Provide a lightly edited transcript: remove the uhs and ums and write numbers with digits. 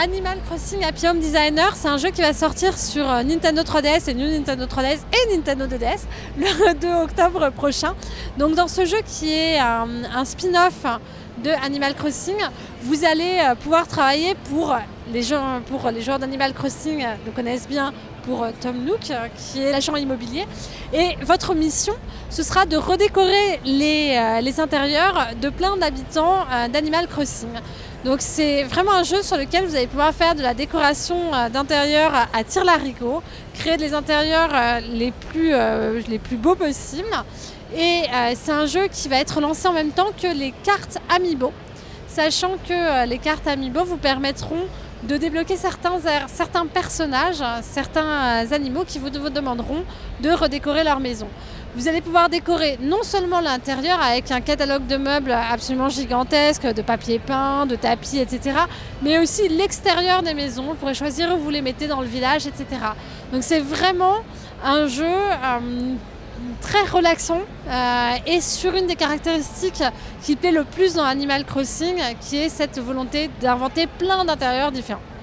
Animal Crossing Happy Home Designer, c'est un jeu qui va sortir sur Nintendo 3DS et New Nintendo 3DS et Nintendo 2DS le 2 octobre prochain. Donc dans ce jeu qui est un spin-off de Animal Crossing, vous allez pouvoir travailler pour les joueurs d'Animal Crossing le connaissent bien, pour Tom Nook qui est l'agent immobilier, et votre mission ce sera de redécorer les intérieurs de plein d'habitants d'Animal Crossing. Donc c'est vraiment un jeu sur lequel vous allez pouvoir faire de la décoration d'intérieur à tire-larigot, créer des intérieurs les plus beaux possibles. Et c'est un jeu qui va être lancé en même temps que les cartes amiibo, sachant que les cartes amiibo vous permettront de débloquer certains personnages, certains animaux qui vous demanderont de redécorer leur maison. Vous allez pouvoir décorer non seulement l'intérieur avec un catalogue de meubles absolument gigantesque, de papier peint, de tapis, etc., mais aussi l'extérieur des maisons. Vous pourrez choisir où vous les mettez dans le village, etc. Donc c'est vraiment un jeu très relaxant et sur une des caractéristiques qui plaît le plus dans Animal Crossing, qui est cette volonté d'inventer plein d'intérieurs différents.